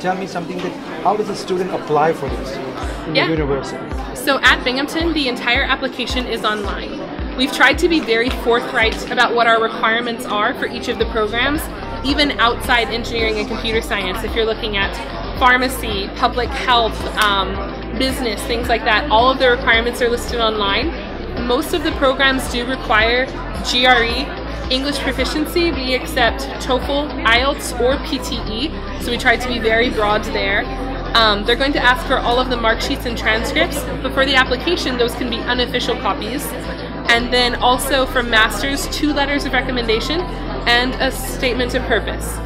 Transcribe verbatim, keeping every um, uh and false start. tell me something that, how does a student apply for this in yeah. the university? So at Binghamton, the entire application is online. We've tried to be very forthright about what our requirements are for each of the programs, even outside engineering and computer science. If you're looking at pharmacy, public health, um, business, things like that, all of the requirements are listed online. Most of the programs do require G R E, English proficiency. We accept TOEFL, I E L T S, or P T E, so we try to be very broad there. Um, they're going to ask for all of the mark sheets and transcripts, but for the application those can be unofficial copies. And then also for masters, two letters of recommendation and a statement of purpose.